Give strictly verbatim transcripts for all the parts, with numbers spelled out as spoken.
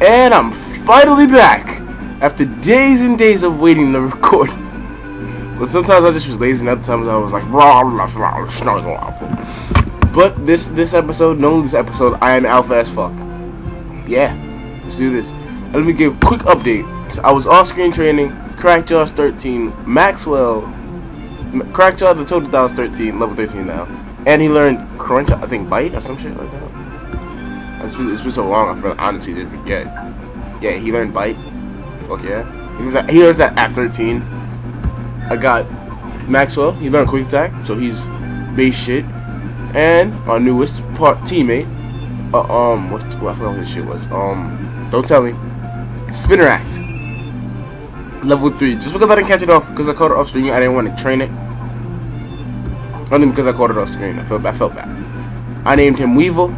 And I'm finally back after days and days of waiting to record. But sometimes I just was lazy, and other times I was like, blah, blah, blah, blah. But this this episode, known this episode, I am alpha as fuck. Yeah, let's do this. Let me give a quick update. So I was off screen training, Crackjaws thirteen, Maxwell, Crackjaws the total down is thirteen, level thirteen now. And he learned crunch, I think bite or some shit like that. It's been, it's been so long, I feel, honestly did forget. Yeah, he learned bite. Fuck yeah. He learned that, he learned that at thirteen. I got Maxwell. He learned quick attack, so he's base shit. And our newest part teammate, uh, um, what's the, well, I forgot what his shit was. Um, don't tell me. Spinneract, level three. Just because I didn't catch it off, because I caught it off screen, I didn't want to train it. Only because I caught it off screen, I felt bad. I felt bad. I named him Weavile.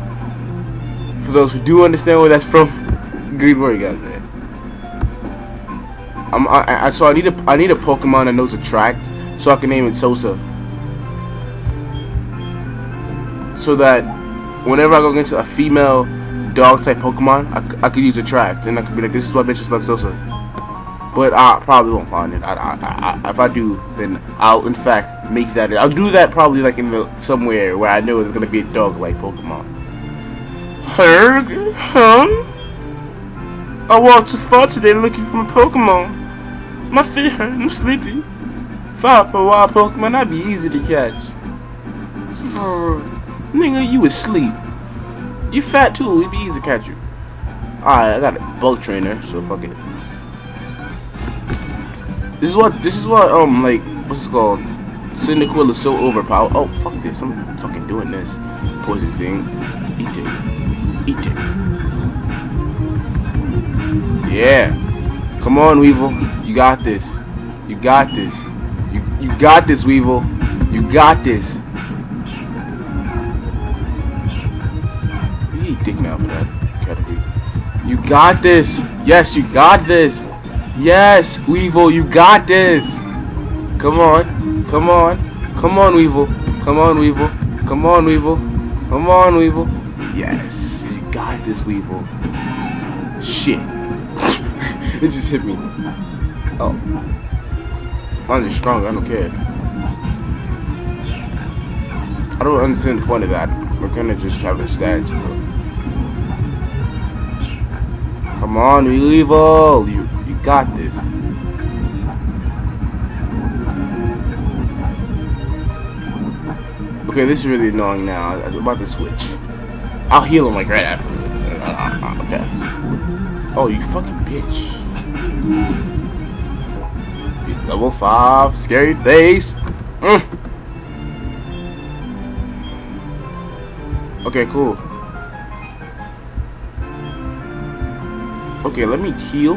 For those who do understand where that's from, good work, guys, man. I'm, I, I so I need a I need a Pokemon that knows attract, so I can name it Sosa, so that whenever I go against a female dog type Pokemon, I, I could use attract, and I could be like, this is why bitches love Sosa. But I probably won't find it. I, I, I, if I do, then I'll in fact make that. I'll do that probably like in the, somewhere where I know it's gonna be a dog like Pokemon. Herg, huh? I walked too far today looking for my Pokemon. My feet hurt, I'm sleepy. Five for a wild Pokemon, I'd be easy to catch. Nigga, you asleep. You fat too, it'd be easy to catch you. Alright, I got a bulk trainer, so fuck it. This is what, this is what, um, like, what's it called? Cyndaquil is so overpowered. Oh, fuck this, I'm fucking doing this. Poison thing. Eat it. Eat it. Yeah. Come on, Weavile. You got this. You got this. You you got this, Weavile. You got this. You need dick now for that category. You got this. Yes, you got this. Yes, Weavile, you got this. Come on. Come on. Come on, Weavile. Come on, Weavile. Come on, Weavile. Come on, Weavile. Yes. God, this Weavile. Shit. It just hit me. Oh. I'm just strong, I don't care. I don't understand the point of that. We're gonna just try to stats. Come on, Weavile. You you got this. Okay, this is really annoying now. I'm about to switch. I'll heal him like right after this. Uh, uh, okay. Oh, you fucking bitch. Level five, scary face. Mm. Okay, cool. Okay, let me heal. I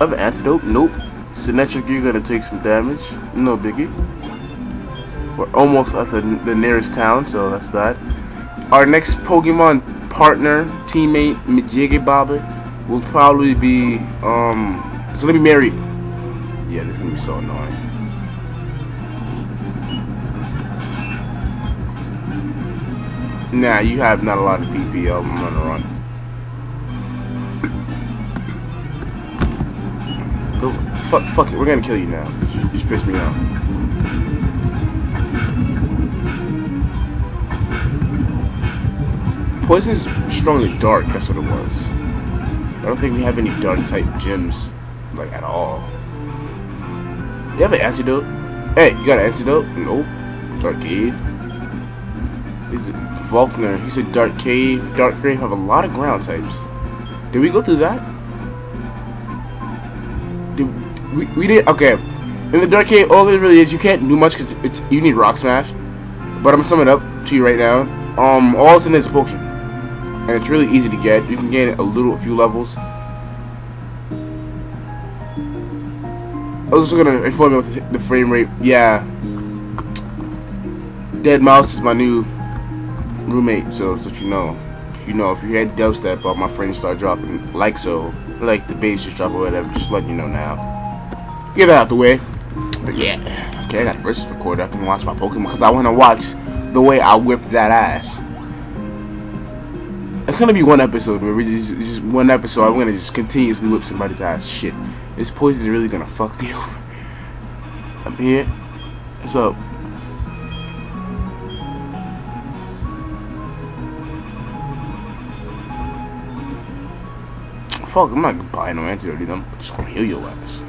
have an antidote. Nope. Symmetric, you're gonna take some damage. No biggie. We're almost at the, the nearest town, so that's that. Our next Pokemon partner, teammate, Mijigibaba, will probably be, um, it's gonna be Mary. Yeah, this is gonna be so annoying. Nah, you have not a lot of P P. I'm on the run. Go, fuck, fuck it, we're gonna kill you now. You just pissed me off. Poison is strongly dark, that's what it was. I don't think we have any dark type gems, like at all. You have an antidote? Hey, you got an antidote? Nope. Dark Cave. Volkner, he said Dark Cave. Dark Cave have a lot of ground types. Did we go through that? Did we, we did, okay. In the Dark Cave, all it really is, you can't do much because it's, you need Rock Smash. But I'm gonna sum it up to you right now. Um, all it's in is a potion. And it's really easy to get. You can gain it a little, a few levels. I was just gonna inform you with the frame rate. Yeah, Dead Mouse is my new roommate, so that you know, you know, if you had dubstep, all my friends start dropping like so, like the bass just drop or whatever. Just letting you know now. Get that out the way. But yeah, okay, I got the versus recorder. I can watch my Pokemon because I want to watch the way I whip that ass. It's gonna be one episode where we just, just one episode. I'm gonna just continuously whip somebody's ass. Shit, this poison is really gonna fuck me over. I'm here. What's up? Fuck, I'm not buying no antidote, dude. I'm just gonna heal your ass.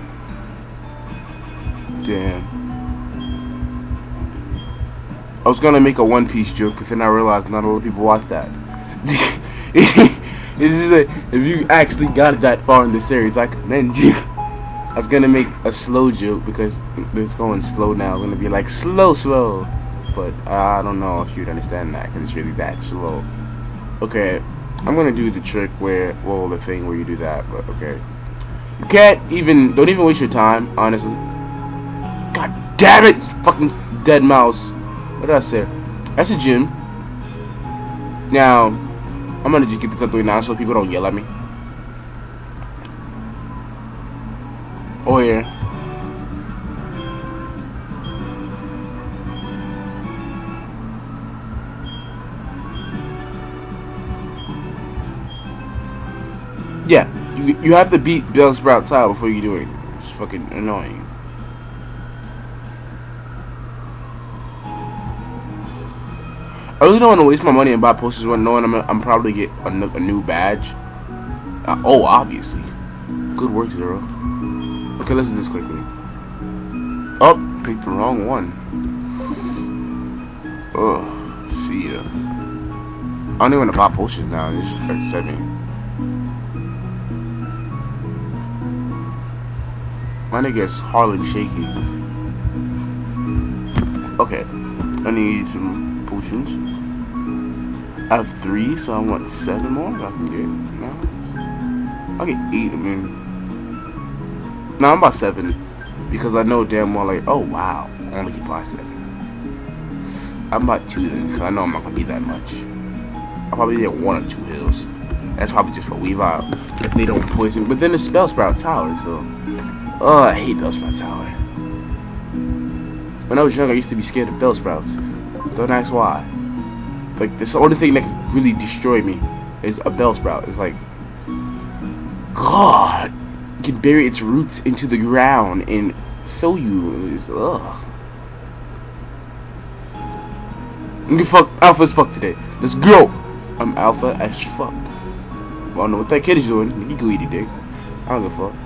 Damn. I was gonna make a One Piece joke, but then I realized not a lot of people watch that. It's just like, if you actually got that far in the series, I commend you. I was gonna make a slow joke because it's going slow now. I'm gonna be like slow, slow. But I don't know if you'd understand that because it's really that slow. Okay, I'm gonna do the trick where, well, the thing where you do that. But okay, you can't even. Don't even waste your time, honestly. God damn it, fucking Dead Mouse. What did I say? That's a gym. Now, I'm gonna just get this out the way now so people don't yell at me. Oh yeah. Yeah, you, you have to beat Bellsprout Tower before you do it. It's fucking annoying. I really don't want to waste my money and buy posters when knowing I'm, I'm probably get a, a new badge. Uh, oh, obviously. Good work, Zero. Okay, let's do this quickly. Oh, picked the wrong one. Oh, see ya. I don't even want to buy posters now. This hurts at me. My nigga's Harlem shaking. Okay, I need some potions. I have three, so I want seven more. I can get no. I can eat. I mean, no, I'm about seven because I know damn well like, oh wow, I only can buy seven. I'm about two then, because I know I'm not gonna be that much. I'll probably get one or two heals. That's probably just for Weavile if they don't poison. But then it's Bellsprout Tower, so oh, I hate Bellsprout Tower. When I was young, I used to be scared of Bellsprouts. Don't ask why. Like, this the only thing that could really destroy me is a Bellsprout. It's like, God, it can bury its roots into the ground and fill you. It's, ugh. You can fuck alpha as fuck today. Let's go. I'm alpha as fuck. I don't know what that kid is doing. He can eat a dick. I don't give a fuck.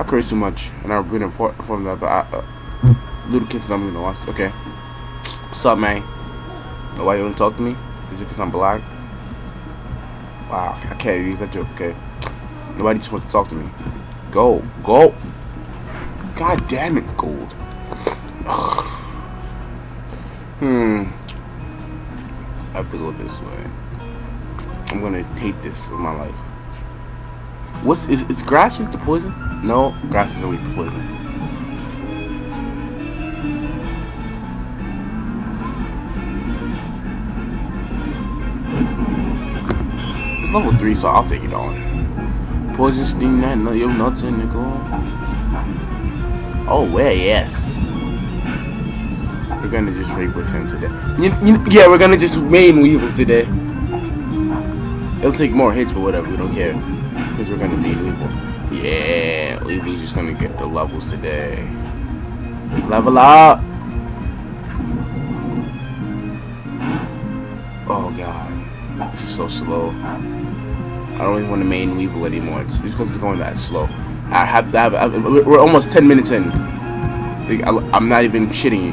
I curse too much, and I've been important from that. But I, uh, little kids, I'm gonna watch. Okay. What's up, man? Nobody wanna talk to me? Is it because I'm black? Wow, I can't use that joke, okay. Nobody just wants to talk to me. Go, go! God damn it, gold. Ugh. Hmm. I have to go this way. I'm gonna hate this in my life. What's is, is grass weak to poison? No, grass isn't weak to poison. Level three, so I'll take it on. Poison sting that no yo nuts in the goal. Oh well, yes. We're gonna just raid with him today. You, you, yeah, we're gonna just main Weavile today. It'll take more hits, but whatever, we don't care because we're gonna need Weavile. Yeah, Weavile's just gonna get the levels today. Level up. Oh god, this is so slow. I don't even want to main Weavile anymore. It's, it's because it's going that slow. I have to have. I, we're almost ten minutes in. Like, I, I'm not even shitting you.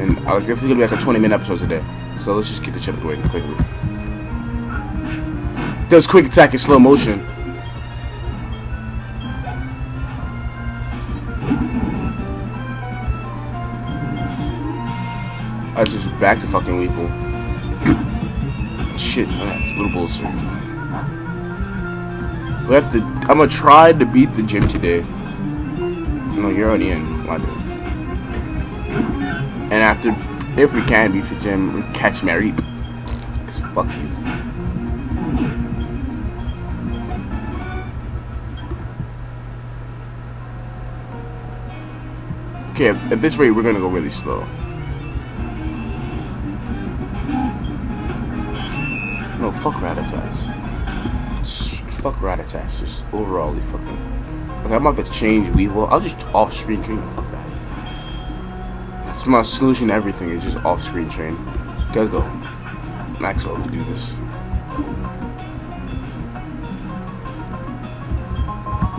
And I was definitely gonna be like a twenty-minute episode today. So let's just get the shit out of the way quickly. Does quick attack in slow motion? I was just back to fucking Weavile. Shit, man, little bolster. We have to. I'm gonna try to beat the gym today. No, you're already in. Why do? And after, if we can beat the gym, we catch Mary. Cause fuck you. Okay, at this rate, we're gonna go really slow. No fuck Rattatas. Fuck Rattatas, just overall they fucking... Like, I'm about to change Weavile, I'll just off-screen train the fuck out of you. That's my solution to everything, is just off-screen train. You guys go. Maxwell will do this.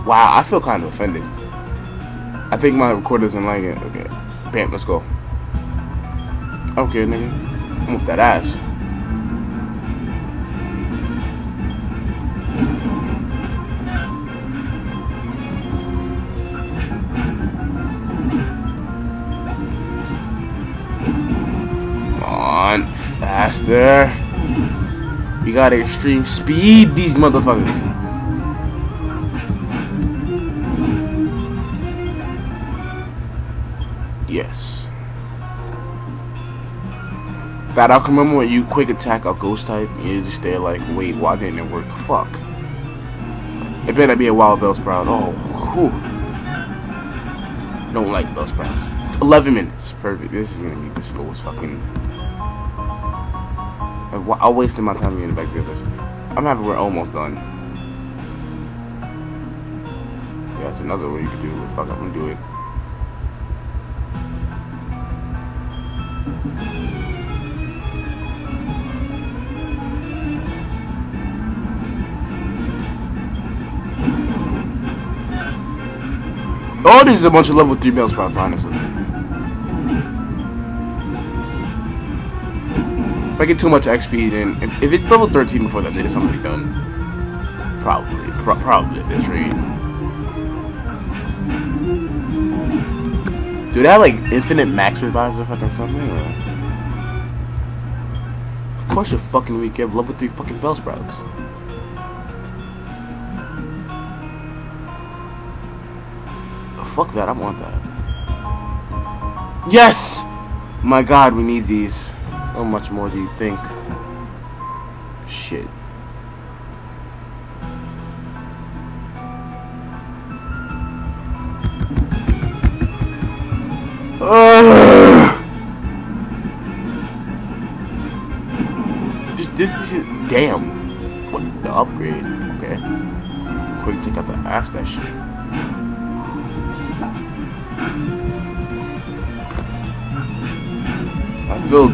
Wow, I feel kind of offended. I think my recorder isn't like it. Okay. Bam, let's go. Okay, nigga. Move that ass. Come on. Faster. You gotta extreme speed these motherfuckers. Yes. That I'll remember when you quick attack a ghost type and you just stay like, wait, why didn't it work? Fuck. It better be a wild Bellsprout. Oh, whew. Don't like Bellsprouts. eleven minutes. Perfect. This is gonna be the slowest fucking. I wasted my time getting back to this. I'm happy we're almost done. Yeah, it's another way you can do it. Fuck, I'm gonna do it. Oh, there's a bunch of level three Bellsprouts, honestly. If I get too much X P, then if, if it's level thirteen before that, then it's something done. Probably, pro probably at this rate. Do they have like infinite max revives or fucking something? Or? Of course, you're fucking weak. You have level three fucking Bellsprouts. Fuck that, I want that. Yes! My god, we need these. So much more do you think. Shit. Ugh. This, this, this is... Damn. What? The upgrade. Okay. Quick, take out the ass, that shit. I feel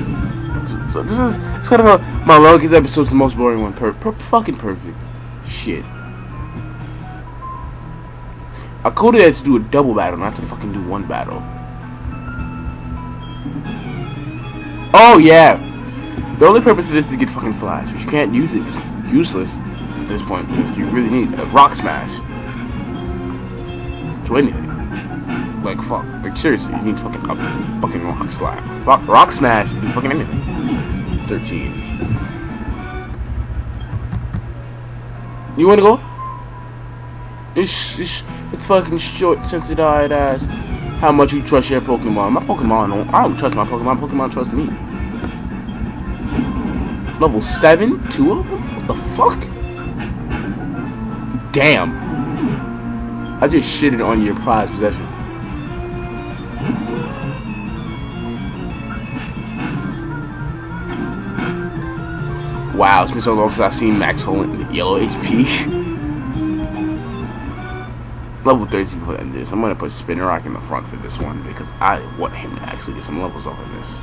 so this is it's kind of a, my longest episode's the most boring one. Per, per fucking perfect. Shit. I could have had to do a double battle, not to fucking do one battle. Oh yeah. The only purpose of this is to get fucking flies, which you can't use it. It's useless at this point. You really need a rock smash to anything. Like fuck, like seriously, you need fucking a fucking rock slap, rock, rock smash, you fucking anything. Thirteen. You wanna go? It's it's it's fucking short, sensitive ass. How much you trust your Pokemon? My Pokemon, don't, I don't trust my Pokemon. Pokemon trust me. Level seven, two of them. What the fuck? Damn. I just shitted on your prized possession. Wow, it's been so long since I've seen Maxwell in yellow H P. Level thirteen for this. I'm gonna put Spinneract in the front for this one because I want him to actually get some levels off of this.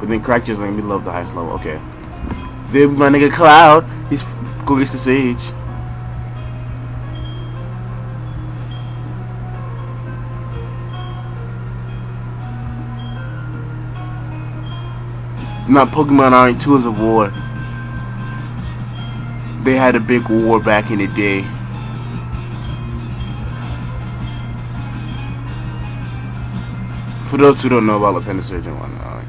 But then Crackjaws gonna be love the highest level. Okay. Then my nigga Cloud, he's go against the Sage. My Pokemon aren't tools of war. They had a big war back in the day. For those who don't know about Lieutenant Surgeon, why not?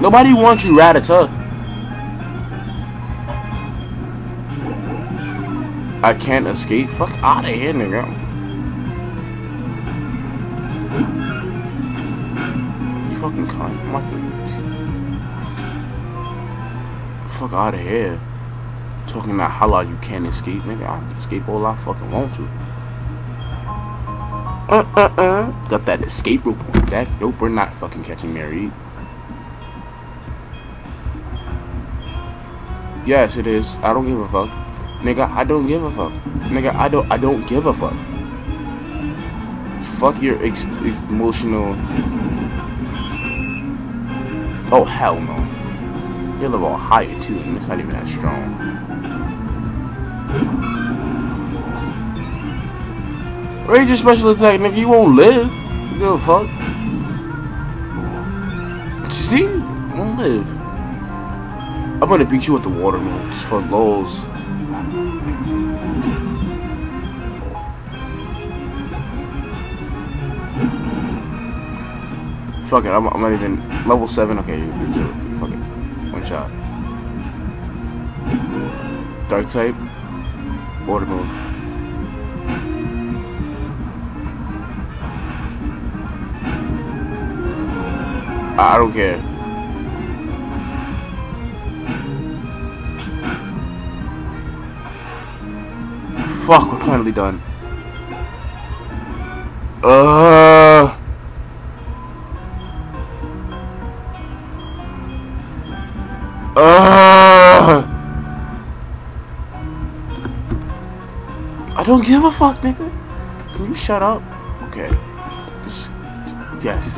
Nobody wants you, Rattata. I can't escape. Fuck out of here, nigga. Fucking cunt. I'm not gonna fuck out of here. Talking about how long you can't escape, nigga. I can escape all I fucking want to. Uh, uh, uh. Got that escape rope. That nope, we're not fucking catching Mary. Yes, it is. I don't give a fuck, nigga. I don't give a fuck, nigga. I don't. I don't give a fuck. Fuck your ex emotional. Oh hell no. You're a little higher too, and it's not even that strong. Rage your special attack, nigga. You won't live. You give a fuck. See, won't live. I'm gonna beat you with the watermelon just for lulz. Fuck it, I'm, I'm not even level seven. Okay, you can do it. Fuck it, one shot. Dark type, watermelon. I, I don't care. Fuck, we're finally done. Uh. Uh. I don't give a fuck, nigga. Can you shut up? Okay. Just, yes.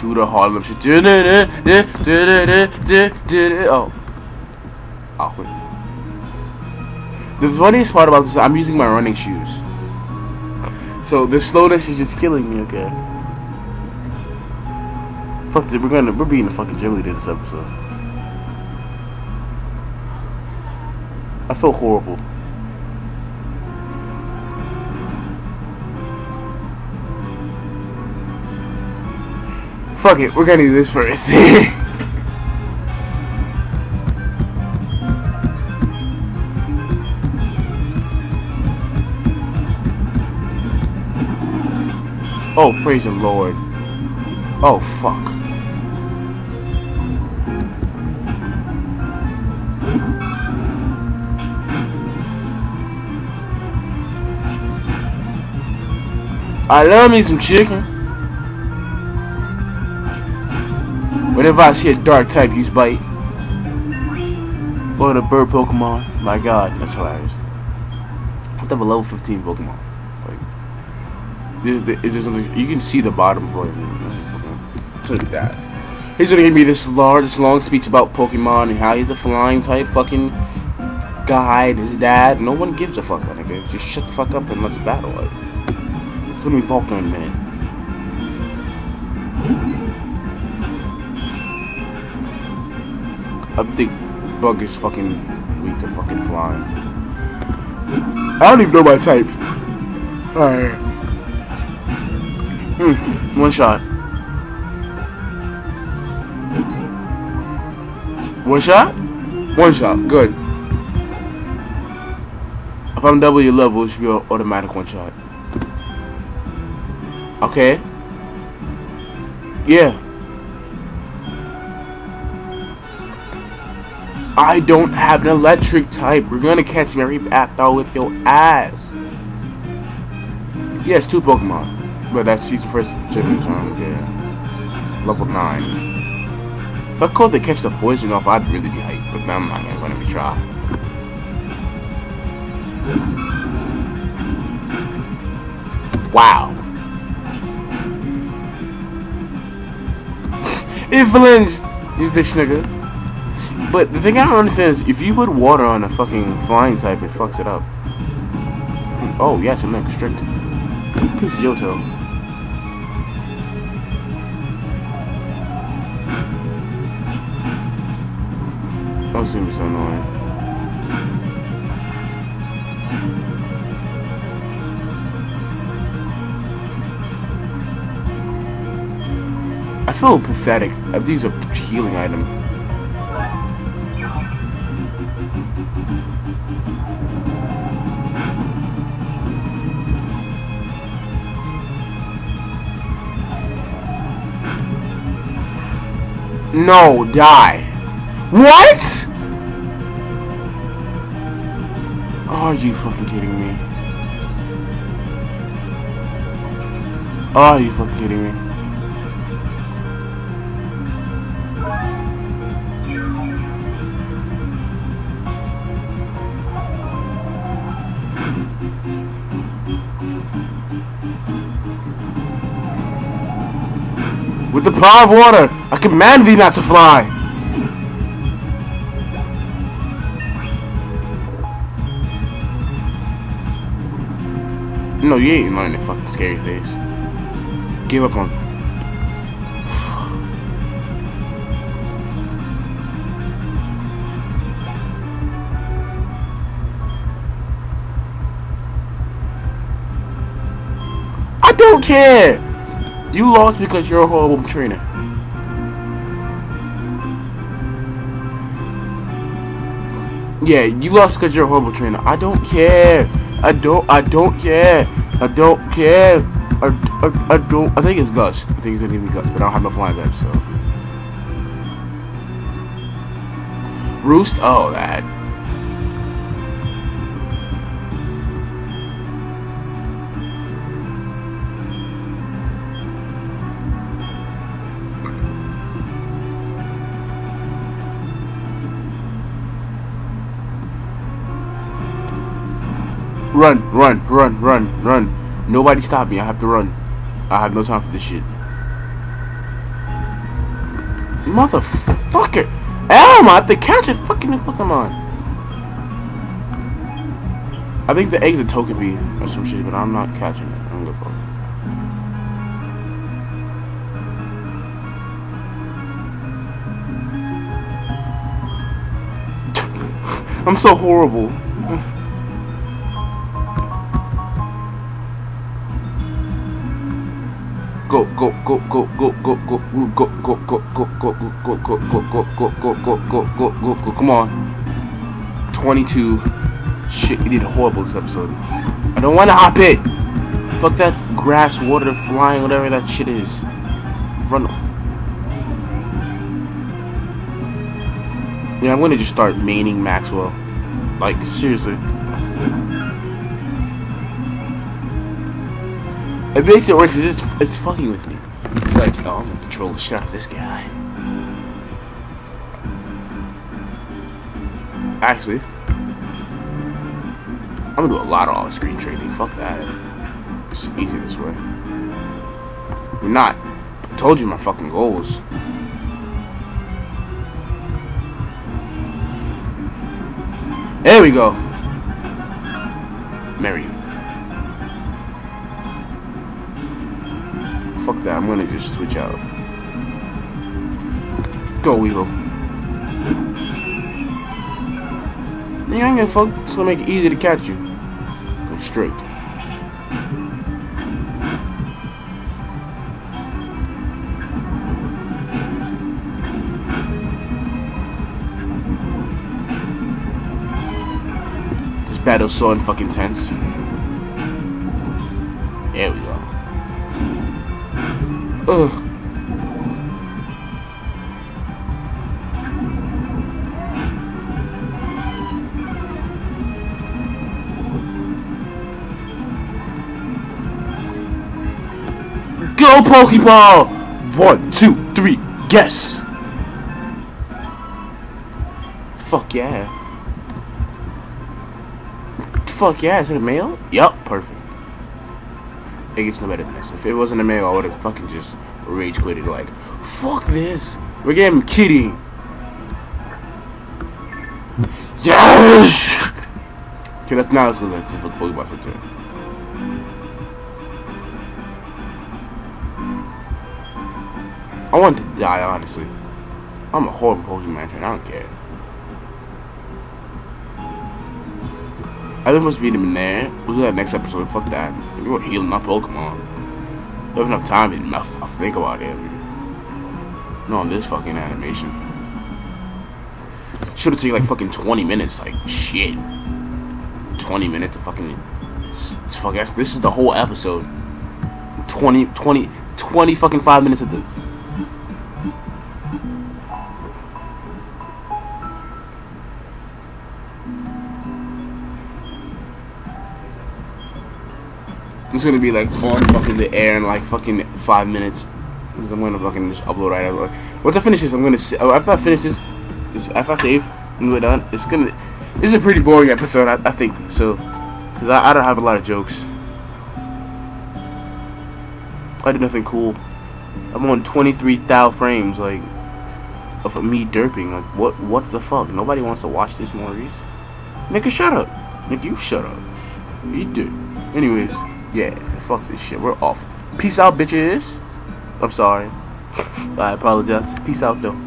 Do the Harlem shit. Did it, did it, did it, did it, did it. Oh. Awkward. The funniest part about this is I'm using my running shoes. So the slowness is just killing me, okay? Fuck it, we're gonna, we're being a fucking gym leader this episode. I feel horrible. Fuck it, we're gonna do this first. Oh, praise the Lord. Oh, fuck. I love me some chicken. Whenever I see a dark type use bite. Or the bird Pokemon. My god, that's hilarious. I have a level fifteen Pokemon. Like, this, this, is there something, you can see the bottom for him. Look at that. He's gonna give me this large, this long speech about Pokemon and how he's a flying type fucking guy and his dad. No one gives a fuck, my nigga. Just shut the fuck up and let's battle. Like, it's gonna be Volkner in a minute. I think bug is fucking weak to fucking flying. I don't even know my type. Alright. Mm, one shot. One shot? One shot. Good. If I'm double your level, it should be an automatic one shot. Okay. Yeah. I don't have an electric type. We're gonna catch Mary after I whip your ass. Yes, two Pokemon. But that's she's the first gym time, yeah. Level nine. If I could catch the poison off, I'd really be hyped, but I'm not gonna let me try. Wow. It flinged, you bitch nigga. But the thing I don't understand is if you put water on a fucking flying type, it fucks it up. Oh, yes, I'm not strict. Yoto. Don't seem so annoying. I feel pathetic. I've used a healing item. No, die. What? Are you fucking kidding me? Are you fucking kidding me? With the power of water, I command thee not to fly. No, you ain't learning the fucking scary things. Give up on. I don't care. You lost because you're a horrible trainer. Yeah, you lost because you're a horrible trainer. I don't care. I don't. I don't care. I don't care. I, I, I don't. I think it's Gust. I think it's gonna be Gust, but I don't have no flying guys. So Roost. Oh, that. Run, run, run, run, run. Nobody stop me. I have to run. I have no time for this shit. Motherfucker. Elm, I have to catch a fucking new Pokemon. I think the egg's a Togepi or some shit, but I'm not catching it. I don't give a fuck. I'm so horrible. Go go go go go go go go go go go go go go go go go go go go go go. Come on. Twenty-two. Shit, you did horrible this episode. I don't want to hop it. Fuck that grass, water, flying, whatever that shit is. Run. Yeah, I'm gonna just start maining Maxwell. Like seriously. It basically works is it's, it's fucking with me. It's like, oh, I'm gonna control the shit out of this guy. Actually, I'm gonna do a lot of off-screen trading. Fuck that. It's easy this way. You're not. I told you my fucking goals. There we go. Mary. Fuck that, I'm gonna just switch out. Go, Weavile. You ain't gonna fuck, it's gonna make it easy to catch you. Go straight. This battle's so unfucking tense. There we go. Ugh. Go Pokeball! One, two, three, guess! Fuck yeah. Fuck yeah, is it a male? Yup, perfect. It gets no better than this. If it wasn't a male, I would have fucking just rage quitted. Like, fuck this. We're getting kitty. Yes. Okay, that's not as good as the Pokebuster too. I want to die, honestly. I'm a horrible Pokemon trainer. I don't care. I think must beat him in there. We'll do that next episode. Fuck that. We were healing my Pokemon. We have enough time and enough. I'll think about it. No, on this fucking animation. Should have taken like fucking twenty minutes. Like shit. Twenty minutes to fucking. Fuck ass. This is the whole episode. twenty, twenty, twenty fucking five minutes of this. It's gonna be like all fucking the air in like fucking five minutes. Cause I'm gonna fucking just upload right out. Once I finish this, I'm gonna. Oh, after I finish this, after I save and we're done, it's gonna. This is a pretty boring episode, I, I think. So, cause I, I don't have a lot of jokes. I do nothing cool. I'm on twenty-three thousand frames, like, of me derping. Like, what? What the fuck? Nobody wants to watch this, Maurice. Nigga, shut up. Nigga, you shut up. You do. Anyways, yeah. Fuck this shit. We're off. Peace out, bitches. I'm sorry. I apologize. Peace out, though.